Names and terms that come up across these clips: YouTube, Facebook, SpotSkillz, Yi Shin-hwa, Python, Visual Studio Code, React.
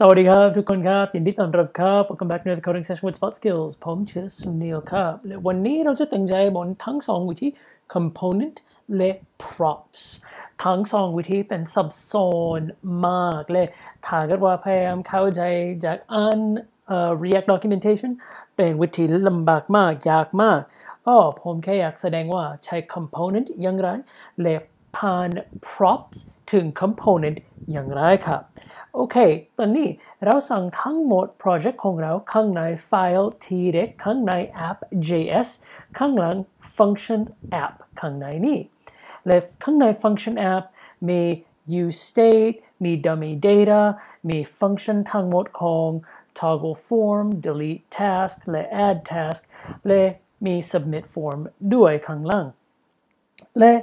สวัสดีครับทุกคนครับยินดีต้อนรับครับ Welcome back to the coding session with SpotSkillz ผมชื่อสุนีลครับและวันนี้เราจะตั้งใจบนทั้งสองวิธี component และ props ทั้งสองวิธีเป็นซับซ้อนมากเลยถ้าเกิดว่าพยายามเข้าใจจากอ่าน React documentation เป็นวิธีลำบากมากยากมากผมแค่อยากแสดงว่าใช้ component อย่างไรและผ่าน props ถึง component อย่างไรครับโอเคตอนนี้เราสั่งทั้งหมดโปรเจกต์ของเราข้างในไฟล์ tdeck ข้างใน app.js ข้างหลัง function app ข้างในนี้และข้างใน function app มี use state มี dummy data มี function ทั้งหมดของ toggle form delete task และ add task และมี submit form ด้วยข้างล่างและ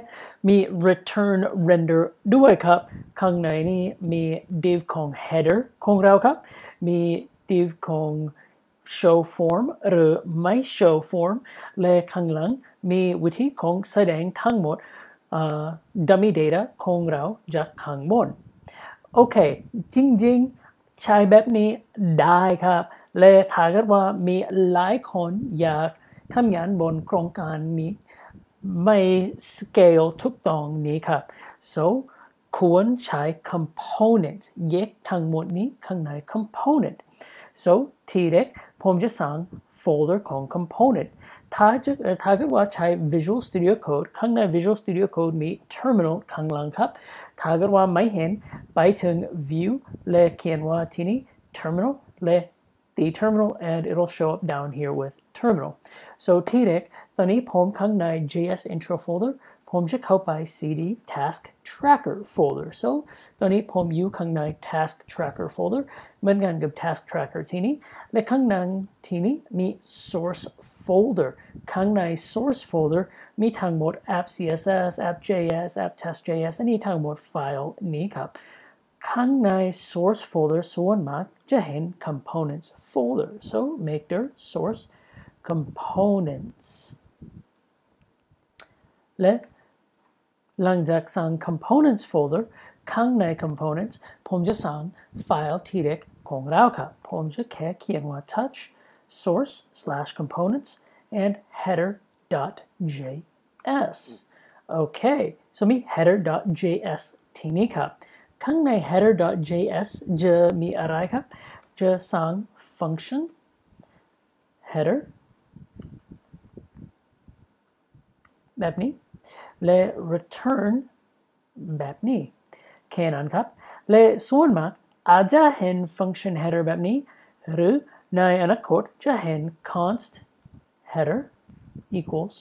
มี return render ด้วยครับข้างในนี้มี div ของ header ของเราครับมี div ของ show form หรือไม่ show form และข้างหลังมีวิธีของแสดงทั้งหมดdummy data ของเราจากข้างบนโอเคจริงๆใช้แบบนี้ได้ครับและถ้าเกิดว่ามีหลายคนอยากทำงานบนโครงการนี้ไม่ scale ทุกตรงนี้ครับ so ควรใช้ component แยกทั้งหมดนี้ข้างใน component so ทีเด็กผมจะสร้าง folder ของ component ถ้าเกิดว่าใช้ Visual Studio Code ข้างใน Visual Studio Code มี terminal ข้างหลังครับถ้าเกิดว่าไม่เห็นไปถึง view และเขียนว่าที่นี่ terminal และ the terminal and it'll show up down here with terminal so ทีเด็กตอนนี้ผมข้างใน JS Intro folder ผมจะเข้าไป cd task tracker folder so ตอนนี้ผมอยู่ข้างใน task tracker folder เหมือนกันกับ task tracker ที่นี่และข้างในที่นี่มี source folder ข้างใน source folder มีทั้งหมด app css app js app test js อันนี้ทั้งหมดไฟล์นี้ครับข้างใน source folder ส่วนมากจะเห็น components folder so make their source componentsและหลังจากสร้าง components folder ข้างใน components ผมจะสร้างไฟล์ tdeck ของเราครับผมจะแค่เขียนว่า touch source/components and header.js โอเค so มี header.js ที่นี่ครับข้างใน header.js จะมีอะไรครับจะสร้าง function header แบบนี้และ return แบบนี้แค่นั้นครับและส่วนมากอาจจะเห็น function header แบบนี้หรือในอนาคตจะเห็น const header equals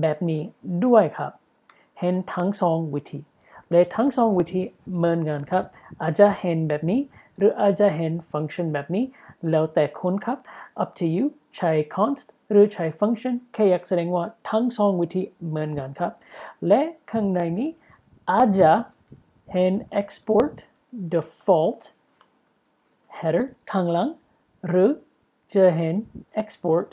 แบบนี้ด้วยครับเห็นทั้งสองวิธีและทั้งสองวิธีเหมือนกันครับอาจจะเห็นแบบนี้หรืออาจจะเห็น function แบบนี้แล้วแต่คุณครับ up to you ใช้ const หรือใช้ function แค่อยากแสดงว่าทั้งสองวิธีเหมือนกันครับและข้างในนี้อาจจะเห็น export default header ข้างหลังหรือจะเห็น export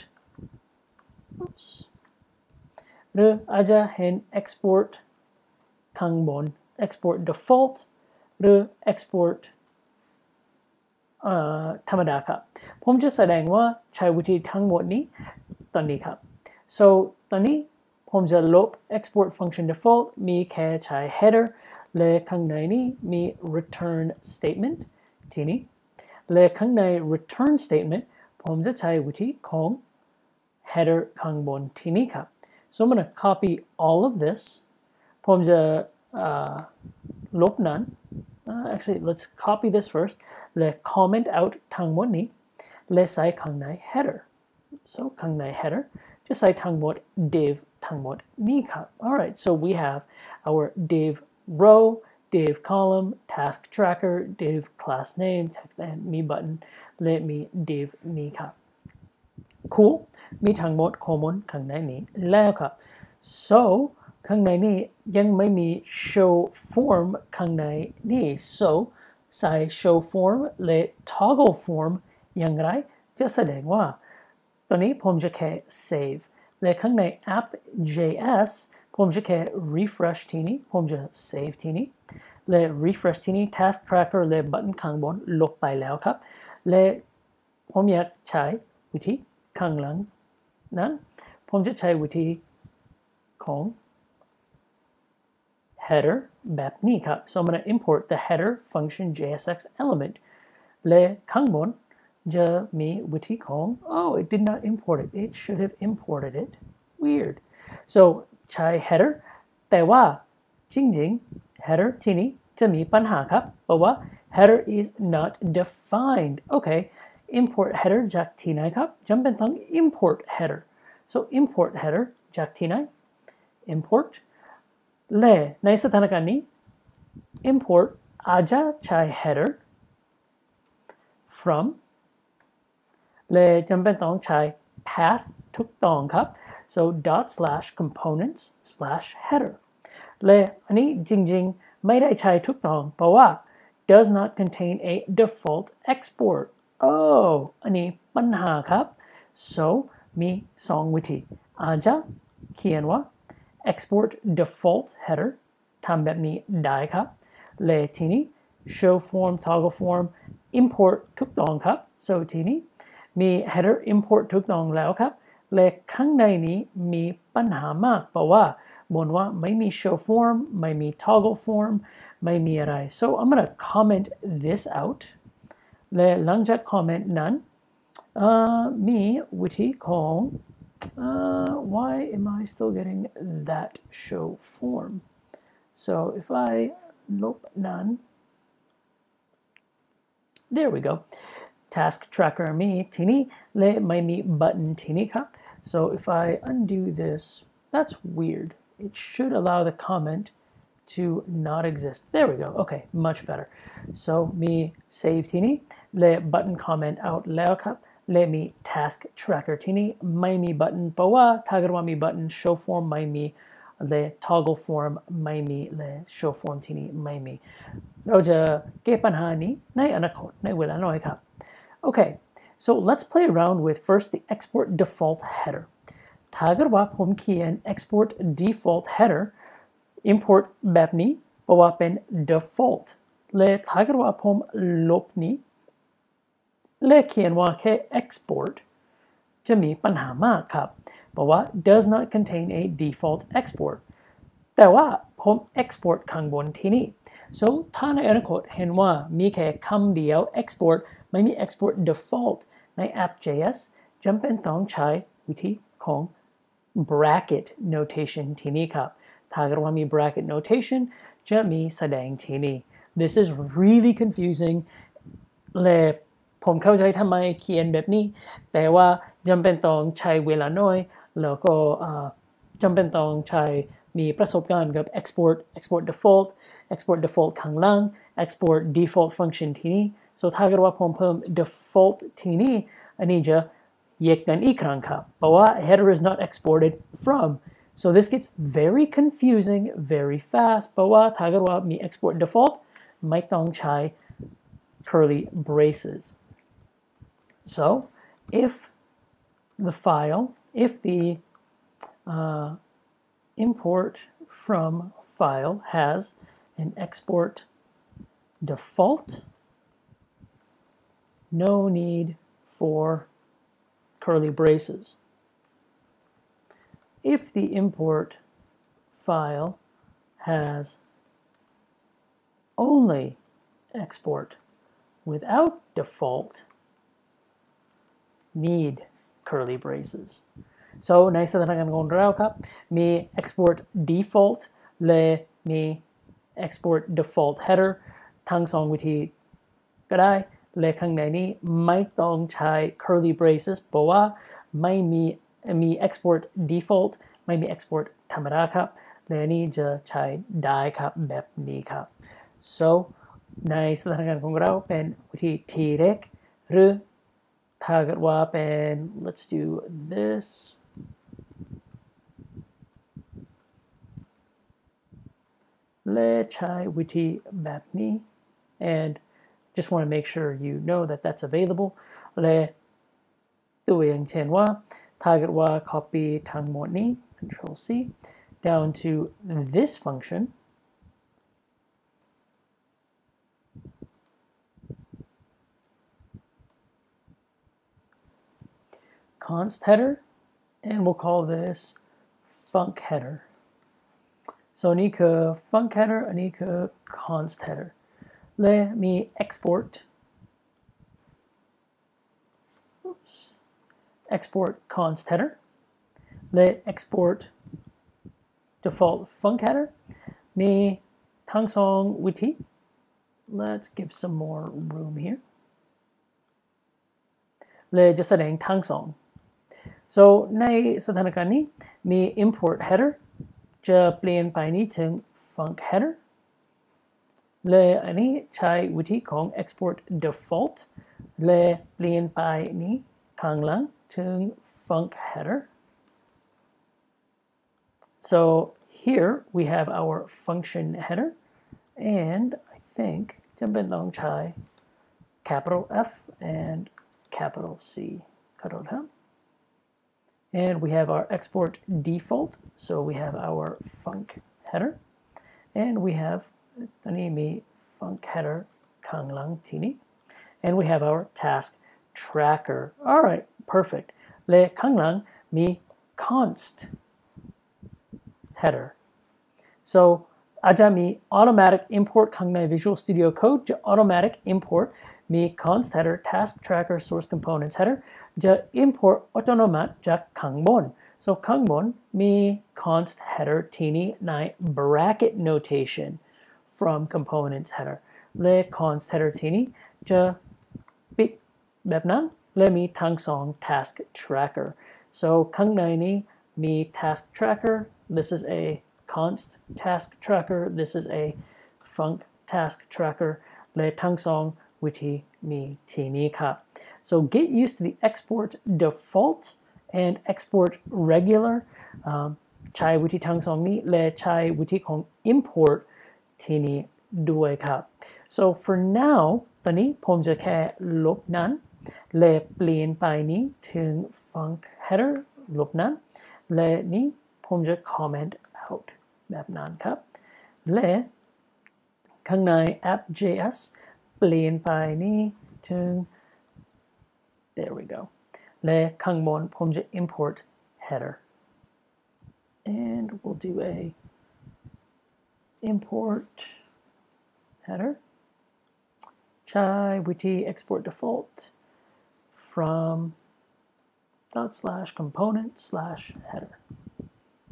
หรืออาจจะเห็น export ข้างบน export default หรือ exportธรรมดาครับผมจะแสดงว่าใช้วิธีทั้งหมดนี้ตอนนี้ครับ so ตอนนี้ผมจะลบ export function default มีแค่ใช้ header และข้างในนี้มี return statement ที่นี่และข้างใน return statement ผมจะใช้วิธีของ header ข้างบนที่นี่ครับ so I'm gonna copy all of this ผมจะลบนั้นactually let's copy this first และ comment out ทั้งหมดนี้และใส่ข้างใน header so ข้างใน header จะใส่ทั้งหมด div ทั้งหมดนี้ครับ alright so we have our div row div column task tracker div class name text and me button และมี div นี้ครับ cool มีทั้งหมด common ข้างในนี้แล้วครับ soข้างในนี่ยังไม่มี show form ข้างในนี่ so ใส่ show form และ toggle form อย่างไรจะแสดงว่าตอนนี้ผมจะแค่ save และข้างใน app.js ผมจะแค่ refresh ทีนี้ผมจะ save ทีนี้และ refresh ทีนี้ task tracker และ button ข้างบนลบไปแล้วครับและผมอยากใช้วิธีข้างหลังนั้นผมจะใช้วิธีของ header แบบนี้ครับ so I'm gonna import the header function JSX element และข้างบนจะมีวิธีของ oh it did not import it it should have imported it weird so ใช้ header แต่ว่าจริงๆ header ที่นี้จะมีปัญหาครับเพราะว่า header is not defined okay import header จากที่ไหนครับจำเป็นต้อง import header so import header จากที่ไหน import และในสถานการณ์นี้ import อาจจะใช้ header from และจำเป็นต้องใช้ path ถูกต้องครับso ./components/header และอันนี้จริงๆไม่ได้ใช้ถูกต้องเพราะว่า does not contain a default export oh อันนี้ปัญหาครับ so มีสองวิธีอาจจะเขียนว่า export default header ทำแบบนี้ได้ครับและทีนี้ show form toggle form import ถูกต้องครับ so ทีนี้มี header import ถูกต้องแล้วครับและข้างในนี้มีปัญหามากเพราะว่าบนว่าไม่มี show form ไม่มี toggle form ไม่มีอะไร so I'm gonna comment this out และหลังจาก comment นั้นมีวิธีของ why am I still getting that show form so if I ลบนั้น there we go task tracker มีทีนี้และไม่มี button ทีนี้ครับSo if I undo this, that's weird. It should allow the comment to not exist. There we go. Okay, much better. So me save tini, le button comment out leo kap, le me task tracker tini, mai me button bawa, tagarwa me button, show form mai me, le toggle form mai me, le show form tini mai me. Roja ke panha ni nai anakot, nai wela noi kap. Okay.So let's play around with first the export default header. ถ้าเกิดว่าผมเขียน export default header import แบบนี้เพราะว่าเป็น default และถ้าเกิดว่าผมลบนี้และเขียนว่าแค่ export จะมีปัญหามากครับเพราะว่า does not contain a default export แต่ว่าผม export ข้างบนที่นี่ so ถ้าในอนาคตเห็นว่ามีแค่คำเดียว export ไม่มี export defaultใน app.js จำเป็นต้องใช้วิธีของ bracket notation ที่นี่ครับถ้าเกิดว่ามี bracket notation จะมีแสดงที่นี่ this is really confusing และผมเข้าใจทำไมเขียนแบบนี้แต่ว่าจำเป็นต้องใช้เวลาน้อยแล้วก็จำเป็นต้องใช้มีประสบการณ์กับ export default export default ข้างล่าง export default function ที่นี่so ถ้าเกิดว่าผมเพิ่ม default ที่นี่อันนี้จะแยกกันอีกครั้งครับเพราะว่า header is not exported from so this gets very confusing very fast เพราะว่าถ้าเกิดว่ามี export default ไม่ต้องใช้ curly braces so if the file if the import from file has an export default No need for curly braces. If the import file has only export without default, need curly braces. So, ในสถานการณ์ของเราครับมี export default และมี export default header ทั้งสองวิธีก็ได้และข้างในนี้ไม่ต้องใช้ curly braces เพราะว่าไม่มี export default ไม่มี export ธรรมดาครับและนี่จะใช้ได้ครับแบบนี้ครับ so ในสถานการณ์ของเราเป็นวิธีที่เล็กหรือถ้าเกิดว่าเป็น let's do this let's ใช้วิธีแบบนี้ and just want to make sure you know that that's available และตัวอย่างเช่นว่าถ้าเกิดว่า copy ทั้งหมดนี้ Control C down to this function. Const header, and we'll call this func header. So Anika func header, Anika const header. Let me export. Oops. Export const header. Let export default func header. Me tang song witi. Let's give some more room here. Le just saying tang song. So nay satanakani me import header ja plain paini ting func header. Le ani chai witi kong export default le plain paini kang lang ting func header. So here we have our function header, and I think Jambin Long Chai capital F and capital C. And we have our export default, so we have our func header, and we have Tanimi func header Kanglang Tini, and we have our task tracker. All right, perfect. Le Kanglang mi const header. So aja mi automatic import Kangnai Visual Studio Code, ja automatic import mi const header task tracker source components header, ja import autonomat ja kangbon. So kangbon mi const header tini nai bracket notation from components header. Le const header tini ja bit bebnan le mi tangsong task tracker. So kangnai ni mi task tracker. This is a const task tracker. This is a func task tracker. Le tangsong witi mi tini ka. So get used to the export default and export regular. Chai witi tangsong ni le chai witi kong import tini due ka. So for now, tani pom ja ke lop nan le plien pai ni ting func header lop nan le ni. Pom ja comment out map nan ka le kang nai app.js plain pai ni tung. There we go. Le kang mon pom ja import header, and we'll do a import header chai witi export default from ./component/header.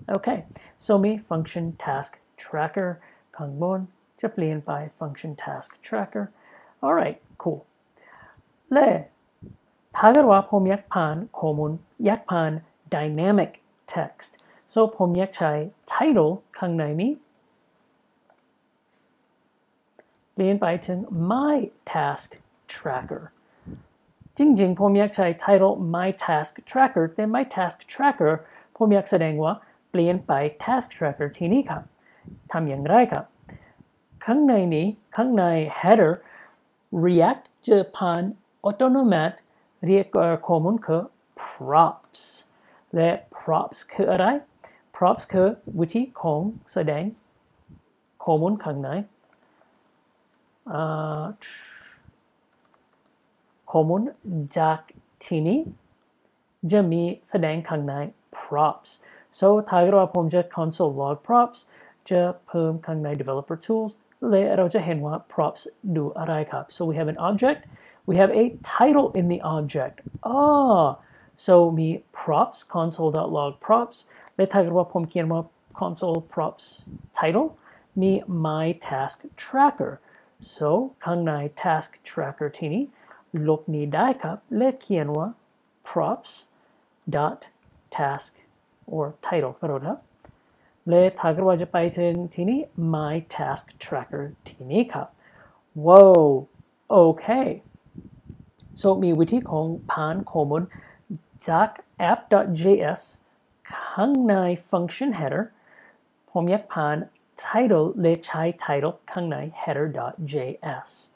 Okay, so me function task tracker kangbon chaplin by function task tracker. All right, cool. Le tagarwa pom yak pan komun yak pan dynamic text. So pom yak chai title kangnai mi plin by ting my task tracker. Jing jing pom yak chai title my task tracker. Then my task tracker pom yak sadangwa plain by task tracker tini ka tam yang rai ka kangnai ni kangnai header react japan autonomat react common ka props le props ka arai props ka witi kong sadang common kangnai common jak tini jami sadang kangnai props. So tagarwa pom ja console log props ja pum kangnai developer tools le roja henwa props do arai ka. So we have an object, we have a title in the object. Ah, so me props console.log props le tagarwa pom kienwa console props title me my task tracker. So kangnai task tracker tini lok ni dai ka le kienwa props dot task or title karoda le tagarwa ja python tini my task tracker tini ka. Whoa, okay, so me witi kong pan komun jak app.js kangnai function header pom yak pan title le chai title kangnai header.js.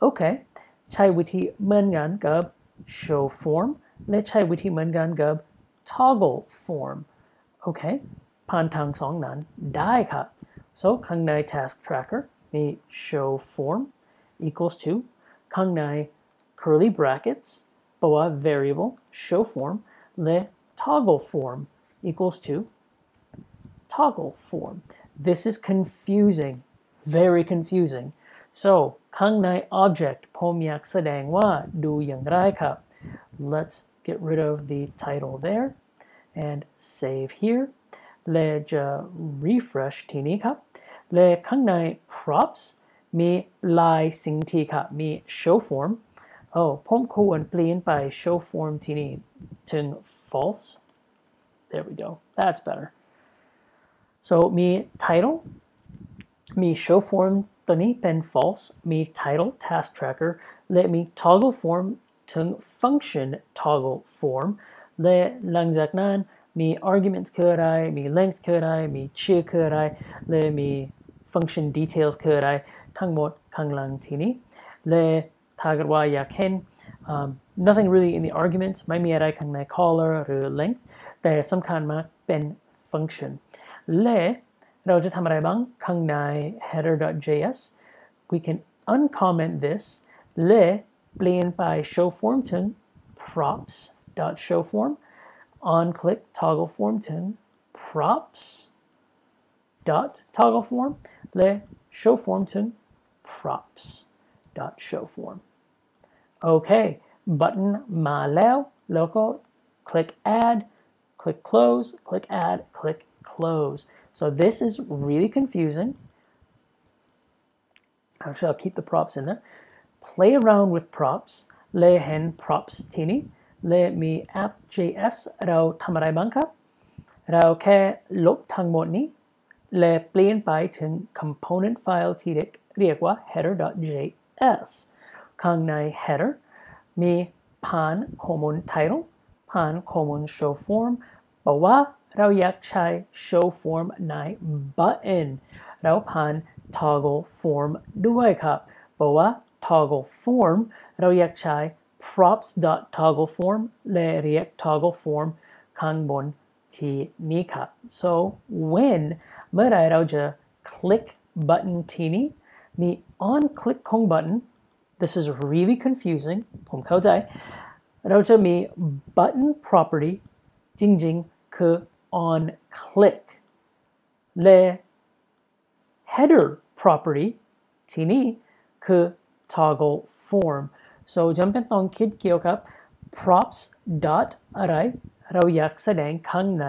okay, chai witi mengan gub show form le chai witi mengan gub toggle form. Okay, ผ่านทางสองนั้นได้ค่ะ so ข้างใน task tracker มี show form equals to ข้างใน curly brackets แปลว่า variable show form และ toggle form equals to toggle form this is confusing very confusing so ข้างใน object ผมอยากแสดงว่าดูอย่างไรครับ let's get rid of the title there and save here และจะ refresh ทีนี้ครับและข้างใน props มีหลายสิ่งที่ครับมี show form ผมควรเปลี่ยนไป show form ทีนี้ถึง false there we go that's better so มี title มี show form ตัวนี้เป็น false มี title task tracker และมี toggle form ถึง function toggle formและหลังจากนั้นมี arguments คืออะไรมี length คืออะไรมีชื่อคืออะไรและมี function details คืออะไรทั้งหมดข้างหลังทีนี้และถ้าเกิดว่าอยากเห็น nothing really in the arguments ไม่มีอะไรข้างใน caller หรือ length แต่สำคัญมากเป็น function และเราจะทำอะไรบ้างข้างใน header.js we can uncomment this และเปลี่ยนไป show form ถึง props show form on click toggle form ถึง props dot toggle form และ show form ถึง props dot show form โอเค button มาแล้วก็ click add click close click add click close so this is really confusing actually I'll keep the props in there play around with props และเห็น props ทีนี้และมี app.js เราทำอะไรบ้างครับเราแค่ลบทั้งหมดนี้และเปลี่ยนไปถึง component file ที่เรียกว่า header.js ข้างใน header มีผ่าน common title ผ่าน common show form แปลว่าเราอยากใช้ show form ใน button เราผ่าน toggle form ด้วยครับแปลว่า toggle form เราอยากใช้props.toggleform และ React toggleform ข้างบนที่นี้ครับ so when เมื่อไรเราจะ click button ที่นี้มี on click ของ button this is really confusing ผมเข้าใจเราจะมี button property จริงๆคือ on click และ header property ที่นี้คือ toggleform so จำเป็นต้องคิดเกี่ยวกับ props. อะไรเราอยากแสดงข้างใน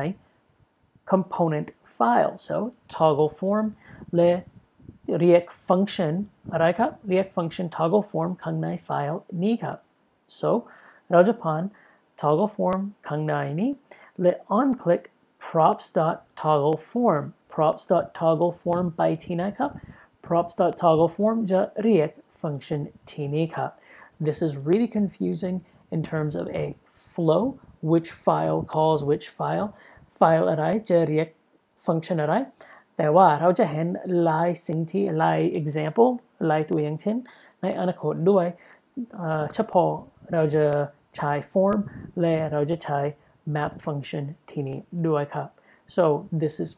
component file so toggle form และ react function อะไรครับ react function toggle form ข้างในไฟล์นี้ครับ so เราจะผ่าน toggle form ข้างในนี้และ on click props. toggle form props. toggle form ไปที่ไหนครับ props. toggle form จะ react function ที่นี้ครับ This is really confusing in terms of a flow, which file calls which file, file อะไรจะ react function อะไรแต่ว่าเราจะเห็นหลายสิ่งที่หลาย example หลายตัวอย่างเช่นในอนาคตด้วยเฉพาะเราจะใช้ form และเราจะใช้ map function ที่นี้ด้วยครับ so this is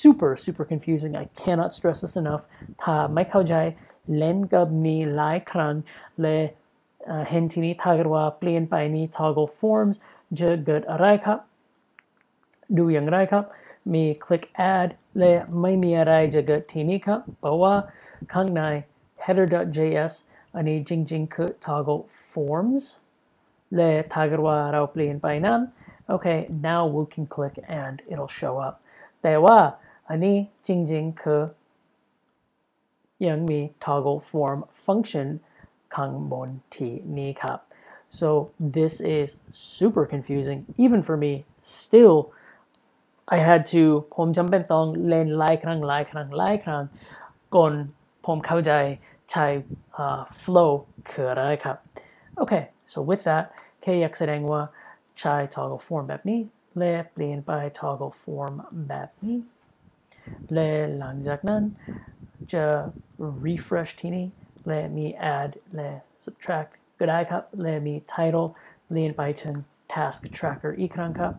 super confusing I cannot stress this enough ถ้าไม่เข้าใจเล่นกับนี้หลายครั้งและเห็นที่นี้ถ้าเกิดว่าเปลี่ยนไปนี้ toggle forms จะเกิดอะไรครับดูอย่างไรครับมี click add และไม่มีอะไรจะเกิดที่นี้ครับเพราะว่าข้างใน header.js อันนี้จริงๆคือ toggle forms และถ้าเกิดว่าเราเปลี่ยนไปนั้นโอเค now we can click and it'll show up แต่ว่าอันนี้จริงๆคือยังมี toggle form functionข้างบนที่นี้ครับ so this is super confusing even for me still I had to ผมจำเป็นต้องเล่นหลายครั้งก่อนผมเข้าใจใช้ flow คืออะไรครับ okay so with that แค่อยากแสดงว่าใช้ toggle form แบบนี้และเปลี่ยนไป toggle form แบบนี้และหลังจากนั้นจะ refresh ที่นี้Let me add, let subtract. Good eye cup. Let me title. Let me Python task tracker. อีกครั้งครับ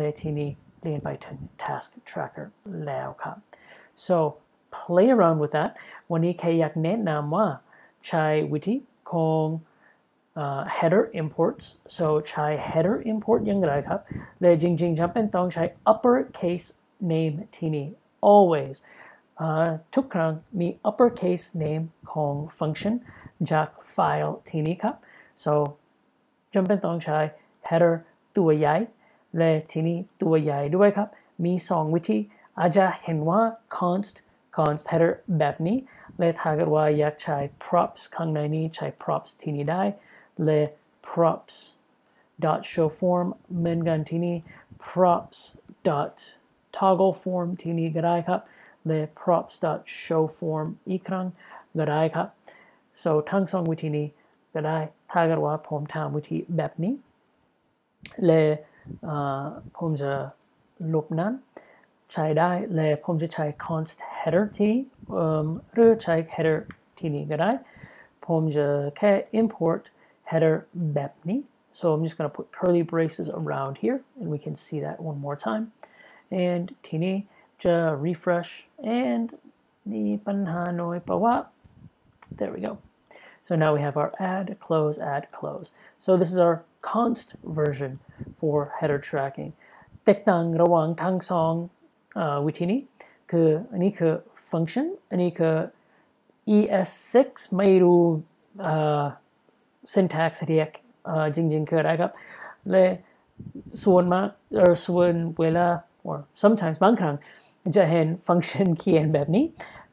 Let me Lean Python Task Tracker แล้วครับ so play around with that วันนี้ใครอยากแนะนำว่าใช้วิธีของ header imports so ใช้ header import ยังไงครับและจริงๆจำเป็นต้องใช้ uppercase name ที่นี่ always ทุกครั้งมี uppercase name ของ function จาก file ที่นี่ครับ so จำเป็นต้องใช้ header ตัวใหญ่และที่นี่ตัวใหญ่ด้วยครับมี2วิธีอาจจะเห็นว่า const header แบบนี้และถ้าเกิดว่าอยากใช้ props ข้างในนี้ใช้ props ที่นี่ได้และ props dot show form เหมือนกันที่นี่ props dot toggle form ที่นี่ก็ได้ครับและ props dot show form อีกครั้งก็ได้ครับ so ทั้งสองวิธีนี้ก็ได้ถ้าเกิดว่าผมทำวิธีแบบนี้และผมจะลบนั้นใช้ได้และผมจะใช้ const header ที่หรือใช้ header ที่นี้ก็ได้ผมจะแค่ import header แบบนี้ so I'm just gonna put curly braces around here and we can see that one more time and ที่นี้จะ refresh and มีปัญหาหน่อยเพราะว่า there we go so now we have our add close so this is our const version for header tracking แตกต่างระหว่างทั้งสองวิธีนี้คืออันนี้คือ function อันนี้คือ es6 ไม่รู้ syntax React จริงๆคืออะไรครับและส่วนเวลา or sometimes บางครั้งจะเห็น function เขียนแบบนี้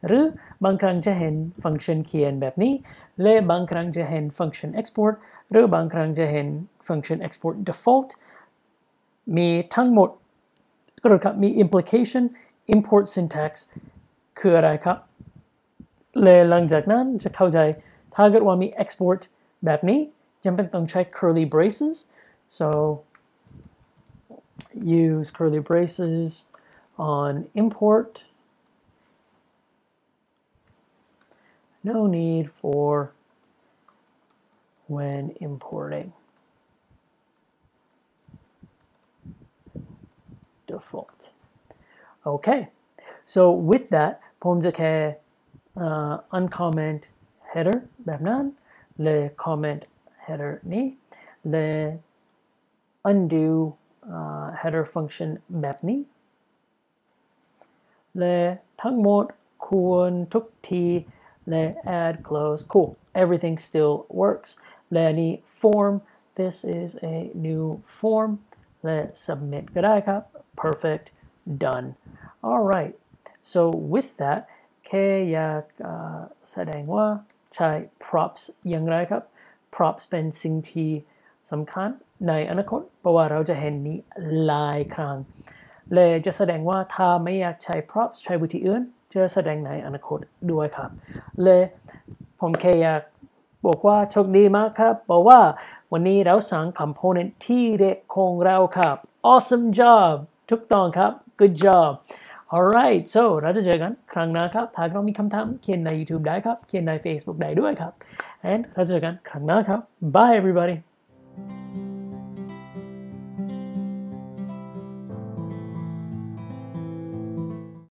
หรือบางครั้งจะเห็น function เขียนแบบนี้และบางครั้งจะเห็น function export หรือบางครั้งจะเห็น function export default มีทั้งหมดก็ครับมี implication import syntax คืออะไรครับและหลังจากนั้นจะเข้าใจถ้าเกิดว่ามี export แบบนี้จำเป็นต้องใช้ curly braces so use curly braces on import no need for when importing default okay so with that ผมจะแค่ uncomment header แบบนั้นและ comment header นี้และ undo header function แบบนี้และทั้งหมดควรทุกทีและ add close cool everything still works และนี้ form this is a new form และ submit ก็ได้ครับperfect done all right so with that แค่อยากแสดงว่าใช้ props อย่างไรครับ props เป็นสิ่งที่สำคัญในอนาคตเพราะว่าเราจะเห็นนี้หลายครั้งเลยจะแสดงว่าถ้าไม่อยากใช้ props ใช้วิธีอื่นจะแสดงในอนาคตด้วยครับเลยผมแค่อยากบอกว่าโชคดีมากครับเพราะว่าวันนี้เราสร้าง component ที่เด็กของเราครับ awesome jobถูกต้องครับ good job alright so เราจะเจอกันครั้งหน้าครับถ้าเรามีคำถามเขียนใน YouTube ได้ครับเขียนใน Facebook ได้ด้วยครับ and เราจะเจอกันครั้งหน้าครับ bye everybody